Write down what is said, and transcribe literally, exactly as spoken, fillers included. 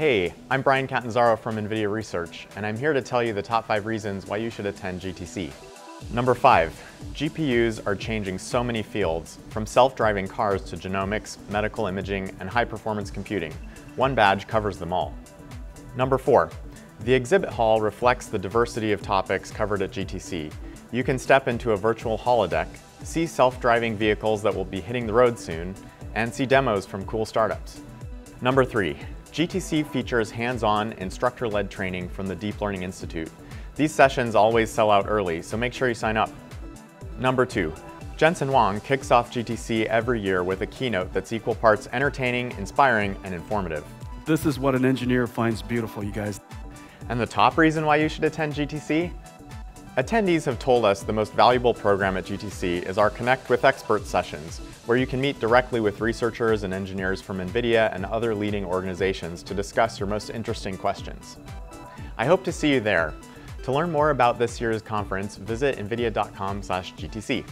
Hey, I'm Brian Catanzaro from NVIDIA Research, and I'm here to tell you the top five reasons why you should attend G T C. Number five, G P Us are changing so many fields, from self-driving cars to genomics, medical imaging, and high-performance computing. One badge covers them all. Number four, the exhibit hall reflects the diversity of topics covered at G T C. You can step into a virtual holodeck, see self-driving vehicles that will be hitting the road soon, and see demos from cool startups. Number three, G T C features hands-on, instructor-led training from the Deep Learning Institute. These sessions always sell out early, so make sure you sign up. Number two, Jensen Huang kicks off G T C every year with a keynote that's equal parts entertaining, inspiring, and informative. This is what an engineer finds beautiful, you guys. And the top reason why you should attend G T C? Attendees have told us the most valuable program at G T C is our Connect with Experts sessions, where you can meet directly with researchers and engineers from NVIDIA and other leading organizations to discuss your most interesting questions. I hope to see you there. To learn more about this year's conference, visit nvidia dot com slash G T C.